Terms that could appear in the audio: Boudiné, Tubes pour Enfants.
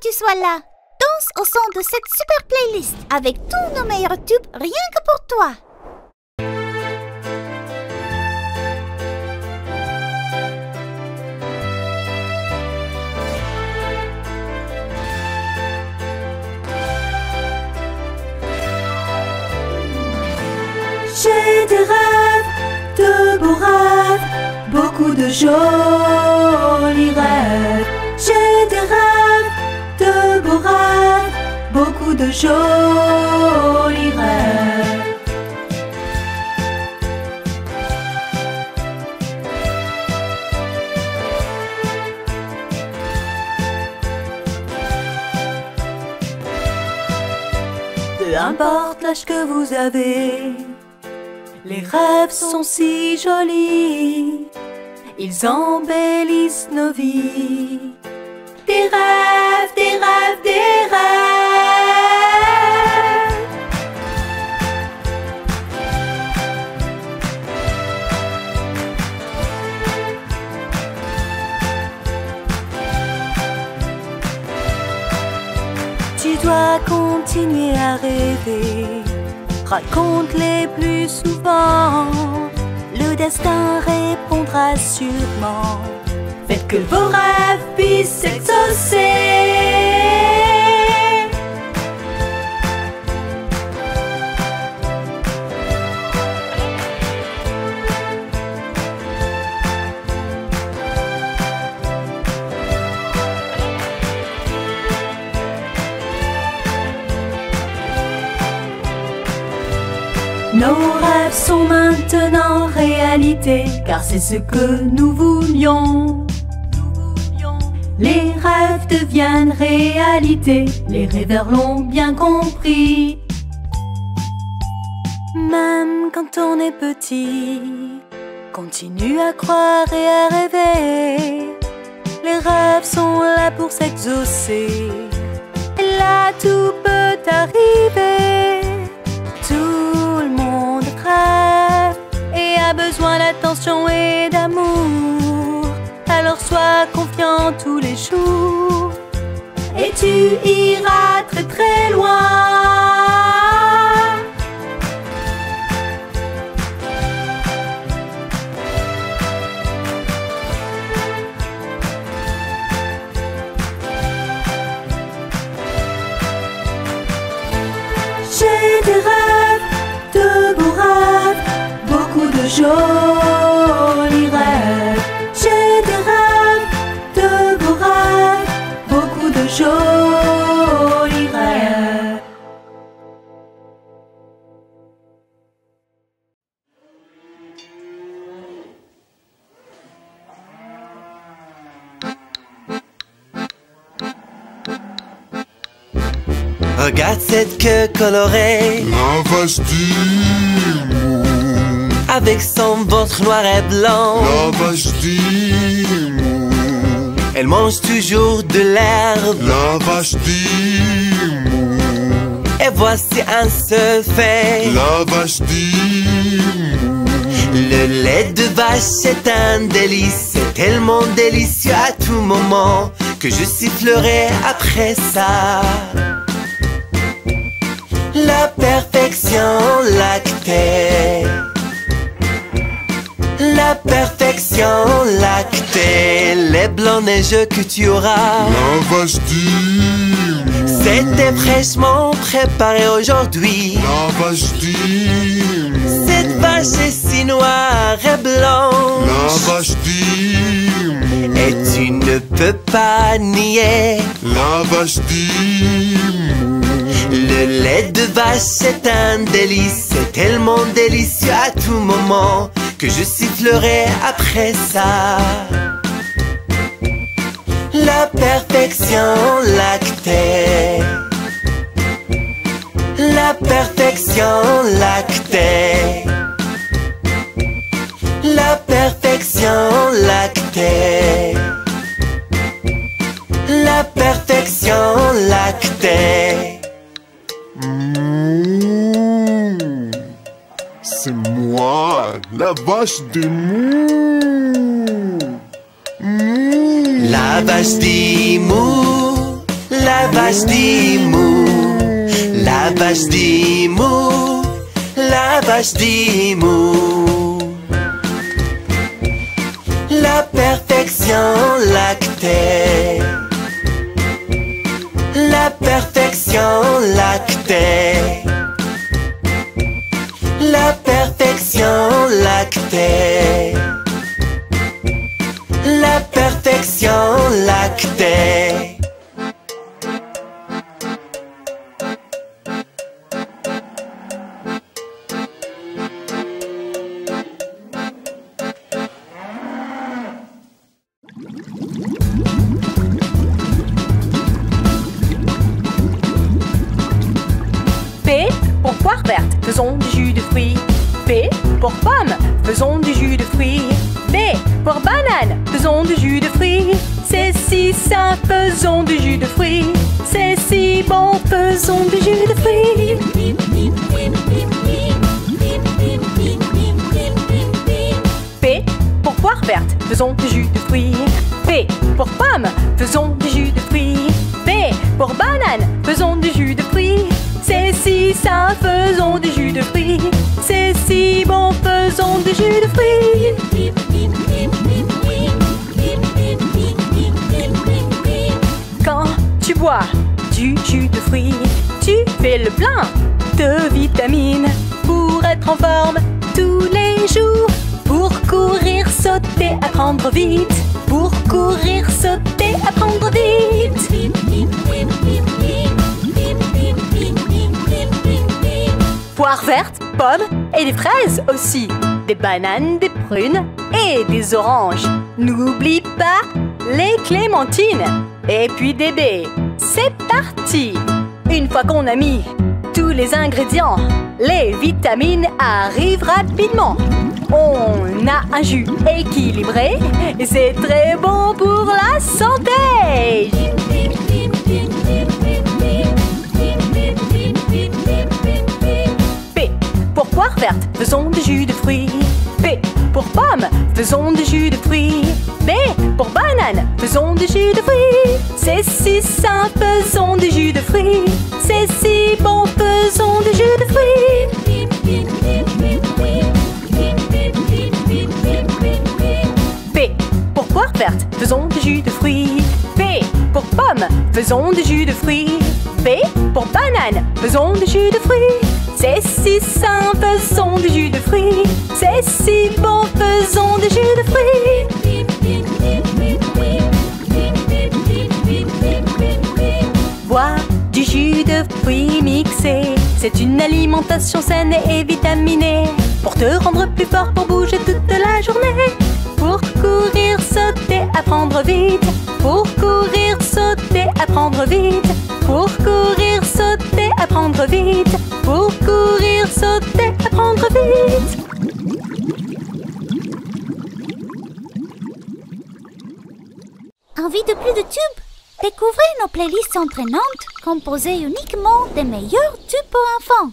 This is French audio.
que tu sois là. Danse au son de cette super playlist avec tous nos meilleurs tubes rien que pour toi. J'ai des rêves, de beaux rêves, beaucoup de jolis rêves. J'ai des rêves, de beaux rêves, beaucoup de jolis rêves. Peu importe l'âge que vous avez, les rêves sont si jolis, ils embellissent nos vies. Des rêves, des rêves, des rêves. Tu dois continuer à rêver, raconte-les plus souvent, le destin répondra sûrement. Faites que vos rêves puissent s'exaucer. Nos rêves sont maintenant réalité, car c'est ce que nous voulions. Les rêves deviennent réalité, les rêveurs l'ont bien compris. Même quand on est petit, continue à croire et à rêver. Les rêves sont là pour s'exaucer, et là tout peut arriver. Besoin d'attention et d'amour, alors sois confiant tous les jours, et tu iras très très loin. J'ai des rêves, de beaux rêves, beaucoup de jolis rêves. J'ai des rêves, de beaux rêves, beaucoup de jolis rêves. Regarde cette queue colorée, la vastille, avec son ventre noir et blanc. La vache d'Imo, elle mange toujours de l'herbe. La vache d'Imo, et voici un seul fait. La vache d'Imo, le lait de vache est un délice, c'est tellement délicieux à tout moment que je sifflerai après ça. La perfection lactée, la perfection lactée, les blancs neigeux que tu auras. La vache d'Imo, c'était fraîchement préparé aujourd'hui. La vache d'Imo, cette vache est si noire et blanche. La vache d'Imo, et tu ne peux pas nier. La vache d'Imo, le lait de vache est un délice, c'est tellement délicieux à tout moment que je sifflerai après ça. La perfection lactée, la perfection lactée, la perfection lactée, la perfection lactée. C'est moi, la vache d'Imo. La vache d'Imo, la La vache d'Imo. La perfection lactée, la perfection lactée, la perfection lactée, la perfection lactée. Faisons du jus de fruits. P pour pomme, faisons du jus de fruits. B pour banane, faisons du jus de fruits. C'est si simple, faisons du jus de fruits. C'est si bon, faisons du jus de fruits. P pour poire verte, faisons du jus de fruits. P pour pomme, faisons du jus de fruits. B pour banane, faisons du jus de fruits. C'est si simple, faisons du jus de fruits. C'est si bon, faisons du jus de fruits. Quand tu bois du jus de fruits, tu fais le plein de vitamines pour être en forme tous les jours, pour courir, sauter, apprendre vite, pour courir, sauter, apprendre vite. Poire verte, pommes et des fraises aussi. Des bananes, des prunes et des oranges. N'oublie pas les clémentines. Et puis des baies. C'est parti! Une fois qu'on a mis tous les ingrédients, les vitamines arrivent rapidement. On a un jus équilibré. C'est très bon pour la santé. Poire verte, faisons du jus de fruits. P pour pomme, faisons du jus de fruits. B pour banane, faisons du jus de fruits. C'est si simple, faisons du jus de fruits. C'est si bon, faisons du jus de fruits. P pour poire verte, faisons du jus de fruits. P pour pomme, faisons du jus de fruits. B pour banane, faisons du jus de fruits. C'est si simple, faisons du jus de fruits. C'est si bon, faisons du jus de fruits. Bois du jus de fruits mixé. C'est une alimentation saine et vitaminée. Pour te rendre plus fort, pour bouger toute la journée. Pour courir, sauter, apprendre vite. Pour courir, sauter, apprendre vite. Pour courir, sauter, apprendre vite. Pour courir, sauter, apprendre vite. Envie de plus de tubes? Découvrez nos playlists entraînantes composées uniquement des meilleurs tubes pour enfants.